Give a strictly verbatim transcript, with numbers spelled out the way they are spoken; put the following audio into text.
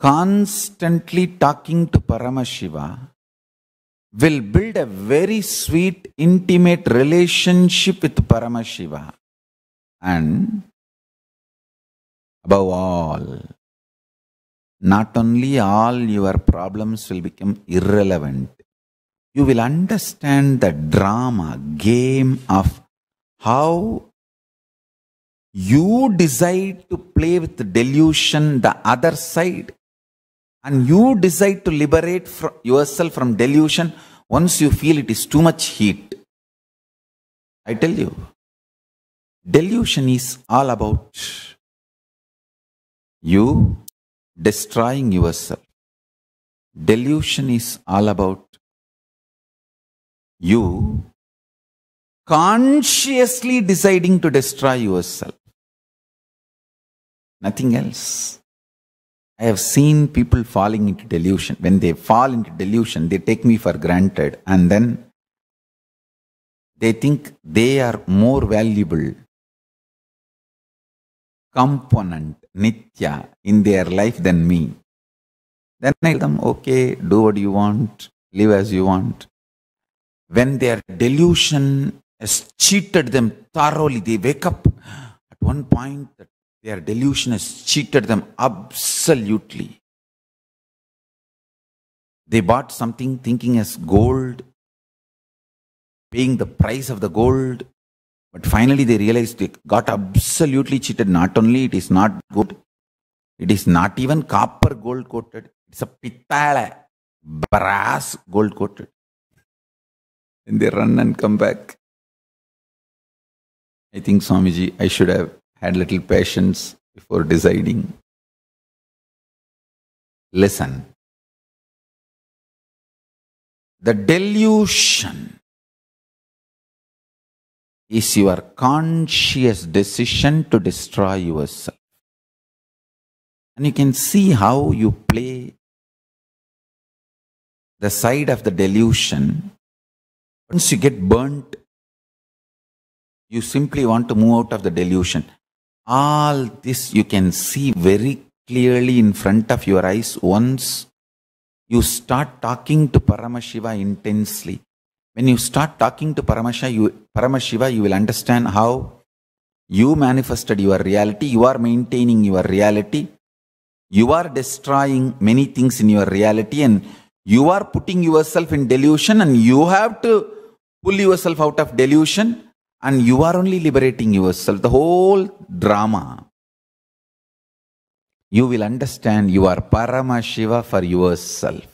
constantly talking to Paramashiva will build a very sweet, intimate relationship with Paramashiva. And above all, not only all your problems will become irrelevant, you will understand the drama, game of how you decide to play with delusion, the other side, and you decide to liberate from yourself from delusion once you feel it is too much heat. I tell you, delusion is all about you destroying yourself. Delusion is all about you consciously deciding to destroy yourself. Nothing else. I have seen people falling into delusion. When they fall into delusion, they take me for granted and then they think they are more valuable component, nitya, in their life than me. Then I tell them, okay, do what you want, live as you want. When their delusion has cheated them thoroughly, they wake up at one point that their delusion has cheated them absolutely. They bought something thinking as gold, paying the price of the gold, but finally they realized they got absolutely cheated. Not only it is not good, it is not even copper gold coated, it's a pitala, brass gold coated. And they run and come back. I think, Swamiji, I should have had little patience before deciding. Listen. The delusion is your conscious decision to destroy yourself. And you can see how you play the side of the delusion. Once you get burnt, you simply want to move out of the delusion. All this you can see very clearly in front of your eyes once you start talking to Paramashiva intensely. When you start talking to Paramashiva, you, Paramashiva, you will understand how you manifested your reality, you are maintaining your reality, you are destroying many things in your reality, and you are putting yourself in delusion, and you have to pull yourself out of delusion, and you are only liberating yourself. The whole drama. You will understand you are Paramashiva for yourself.